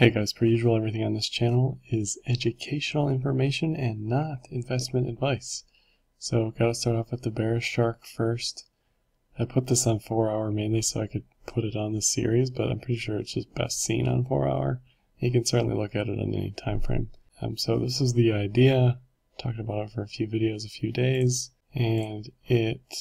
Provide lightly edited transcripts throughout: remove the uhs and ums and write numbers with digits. Hey guys, per usual, everything on this channel is educational information and not investment advice. So gotta start off with the bearish shark first. I put this on 4 hour mainly so I could put it on this series, but I'm pretty sure it's just best seen on 4 hour. You can certainly look at it on any time frame. So this is the idea. Talked about it for a few videos, a few days, and it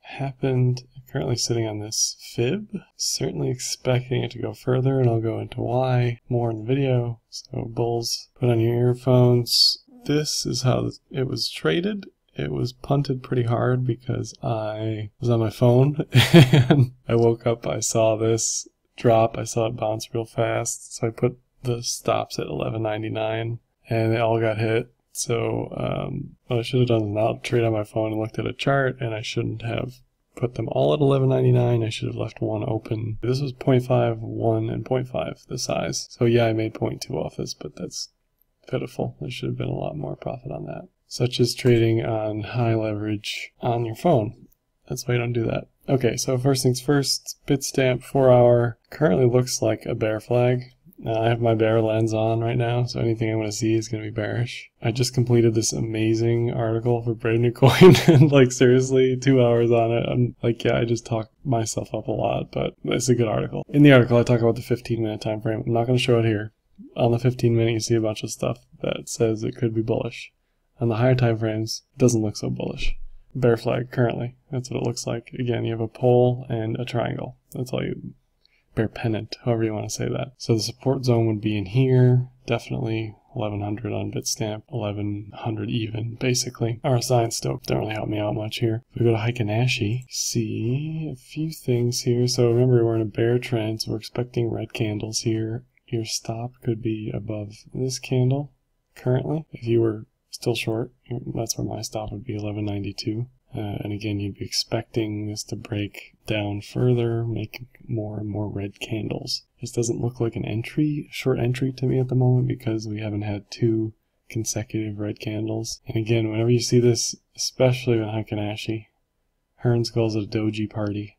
happened. Currently sitting on this fib, certainly expecting it to go further, and I'll go into why more in the video. So bulls, put on your earphones. This is how it was traded. It was punted pretty hard because I was on my phone and I woke up, I saw this drop, I saw it bounce real fast, so I put the stops at 11.99 and they all got hit. So what I should have done is not trade on my phone and looked at a chart, and I shouldn't have put them all at 11.99. I should have left one open. This was 0.5, 1, and 0.5, the size. So yeah, I made 0.2 off this, but that's pitiful. There should have been a lot more profit on that. Such as trading on high leverage on your phone. That's why you don't do that. Okay, so first things first, Bitstamp 4 hour currently looks like a bear flag. Now I have my bear lens on right now, so anything I'm going to see is going to be bearish. I just completed this amazing article for Brave New Coin, and like seriously, 2 hours on it. I'm like, yeah, I just talk myself up a lot, but it's a good article. In the article, I talk about the 15-minute time frame. I'm not going to show it here. On the 15-minute, you see a bunch of stuff that says it could be bullish. On the higher time frames, it doesn't look so bullish. Bear flag currently. That's what it looks like. Again, you have a pole and a triangle. That's all you. Bear pennant, however you want to say that. So the support zone would be in here, definitely 1100 on Bitstamp, 1100 even, basically. RSI and Stoke don't really help me out much here. If we go to Heiken Ashi, see a few things here. So remember, we're in a bear trend, so we're expecting red candles here. Your stop could be above this candle currently. If you were still short, that's where my stop would be, 1192. And again, you'd be expecting this to break down further, make more and more red candles. This doesn't look like an entry, short entry to me at the moment, because we haven't had two consecutive red candles. And again, whenever you see this, especially when Heiken Ashi, Hearns calls it a doji party.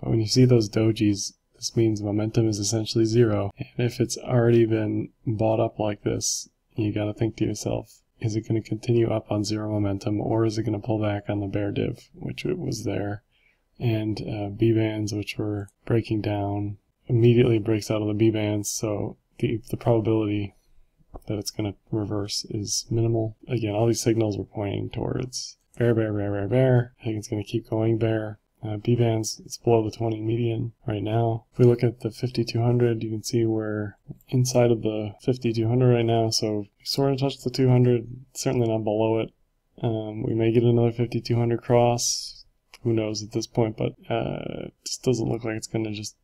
But when you see those dojis, this means momentum is essentially zero. And if it's already been bought up like this, you gotta think to yourself, is it going to continue up on zero momentum, or is it going to pull back on the bear div, which it was there, and B bands, which were breaking down, immediately breaks out of the B bands, so the probability that it's going to reverse is minimal. Again, all these signals were pointing towards bear, bear, bear, bear, bear. I think it's going to keep going bear. B bands, it's below the 20 median right now. If we look at the 5200, you can see we're inside of the 5200 right now, so we sort of touched the 200, certainly not below it. We may get another 5200 cross, who knows at this point, but it just doesn't look like it's going to just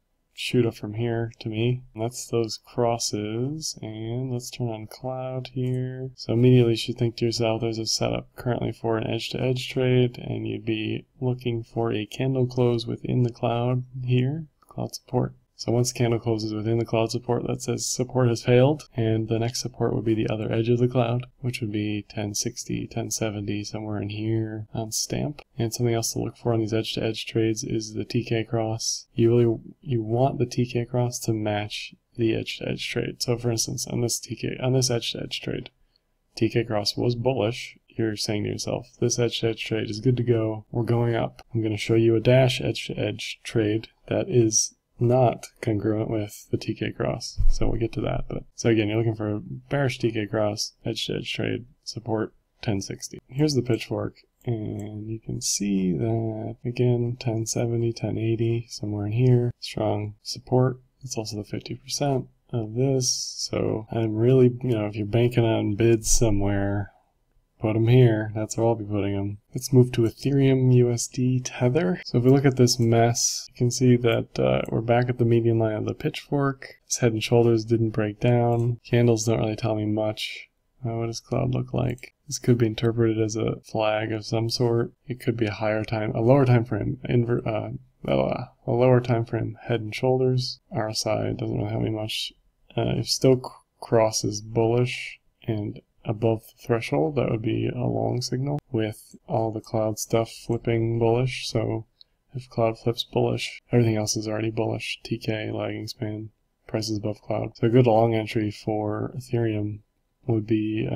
shoot up from here to me. And that's those crosses, and let's turn on cloud here. So immediately you should think to yourself, there's a setup currently for an edge-to-edge trade, and you'd be looking for a candle close within the cloud here, cloud support. So once the candle closes within the cloud support, that says support has failed, and the next support would be the other edge of the cloud, which would be 1060, 1070, somewhere in here on Stamp. And something else to look for on these edge-to-edge trades is the TK cross. You want the TK cross to match the edge-to-edge trade. So for instance, on this edge-to-edge trade, TK cross was bullish. You're saying to yourself, this edge-to-edge trade is good to go. We're going up. I'm going to show you a dash edge-to-edge trade that is not congruent with the TK cross, so we'll get to that. But so again, you're looking for a bearish TK cross, edge to edge trade, support 1060. Here's the pitchfork, and you can see that again, 1070, 1080, somewhere in here, strong support. It's also the 50% of this, so I'm really, you know, if you're banking on bids somewhere, put them here. That's where I'll be putting them. Let's move to Ethereum USD Tether. So if we look at this mess, you can see that we're back at the median line of the pitchfork. This head and shoulders didn't break down. Candles don't really tell me much. What does cloud look like? This could be interpreted as a flag of some sort. It could be a higher time, a lower time frame, a lower time frame head and shoulders. RSI doesn't really help me much. If Stoke cross is bullish and above the threshold, that would be a long signal with all the cloud stuff flipping bullish. So if cloud flips bullish, everything else is already bullish. TK, lagging span, prices above cloud. So a good long entry for Ethereum would be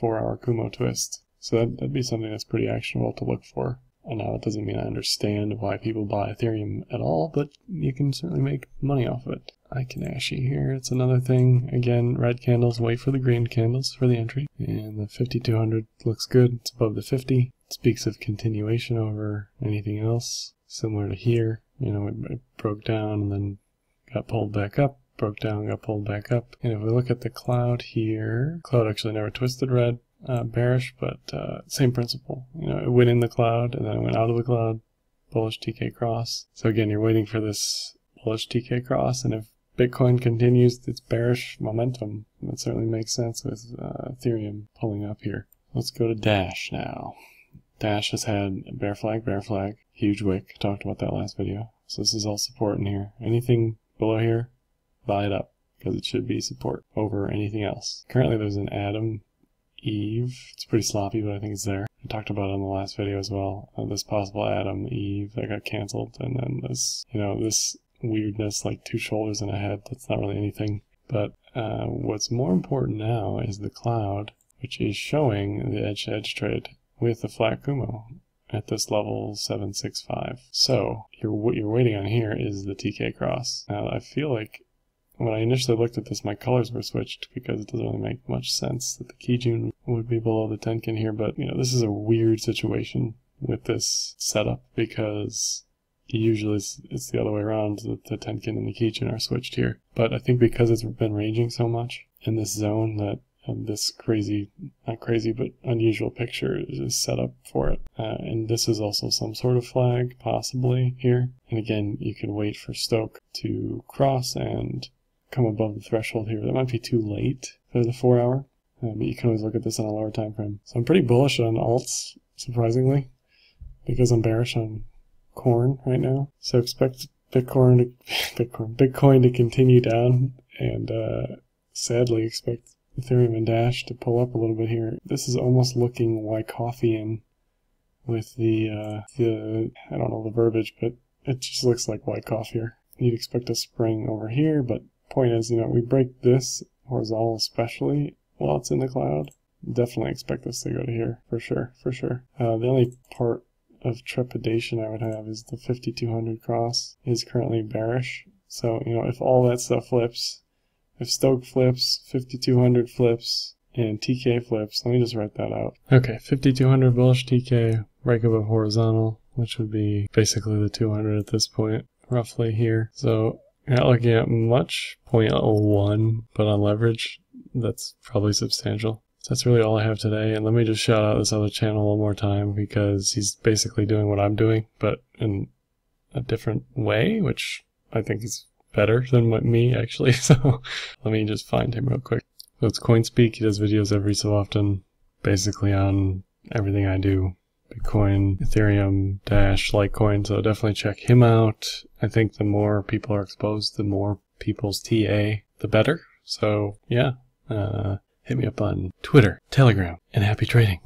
for our Kumo twist. So that'd be something that's pretty actionable to look for. And now that doesn't mean I understand why people buy Ethereum at all, but you can certainly make money off of it. Heiken Ashi here, it's another thing. Again, red candles, wait for the green candles for the entry. And the 5200 looks good, it's above the 50. It speaks of continuation over anything else, similar to here. You know, it broke down and then got pulled back up, broke down, got pulled back up. And if we look at the cloud here, cloud actually never twisted red. Bearish, but same principle. You know, it went in the cloud and then it went out of the cloud. Bullish TK cross. So again, you're waiting for this bullish TK cross, and if Bitcoin continues its bearish momentum, that certainly makes sense with Ethereum pulling up here. Let's go to Dash now. Dash has had bear flag, huge wick. Talked about that last video. So this is all support in here. Anything below here, buy it up because it should be support over anything else. Currently, there's an Adam Eve. It's pretty sloppy, but I think it's there. I talked about it in the last video as well. This possible Adam Eve that got canceled, and then this, you know, this weirdness like two shoulders and a head. That's not really anything. But what's more important now is the cloud, which is showing the edge-to-edge trade with the flat Kumo at this level 765. So what you're waiting on here is the TK cross. Now I feel like when I initially looked at this, my colors were switched because it doesn't really make much sense that the Kijun would be below the Tenkan here, but you know, this is a weird situation with this setup because usually it's the other way around, that the Tenkan and the Kijun are switched here. But I think because it's been ranging so much in this zone that this crazy, not crazy, but unusual picture is set up for it. And this is also some sort of flag, possibly, here. And again, you can wait for Stoke to cross and come above the threshold here. That might be too late for the 4 hour, but you can always look at this on a lower time frame. So I'm pretty bullish on alts, surprisingly, because I'm bearish on corn right now. So expect Bitcoin to continue down, and sadly expect Ethereum and Dash to pull up a little bit here. This is almost looking Wyckoffian with the I don't know the verbiage, but it just looks like Wyckoff here. You'd expect a spring over here, but point is, you know, we break this horizontal especially while it's in the cloud. Definitely expect this to go to here, for sure, for sure. The only part of trepidation I would have is the 5200 cross is currently bearish. So, you know, if all that stuff flips, if Stoke flips, 5200 flips, and TK flips, let me just write that out. Okay, 5200 bullish TK, right above horizontal, which would be basically the 200 at this point, roughly here. So not looking at much, 0.01, but on leverage, that's probably substantial. So that's really all I have today, and let me just shout out this other channel one more time because he's basically doing what I'm doing, but in a different way, which I think is better than me, actually, so let me just find him real quick. So it's CoinSpeak, he does videos every so often, basically on everything I do. Bitcoin, Ethereum, Dash, Litecoin, so definitely check him out. I think the more people are exposed, the more people's TA, the better. So yeah, hit me up on Twitter, Telegram, and happy trading.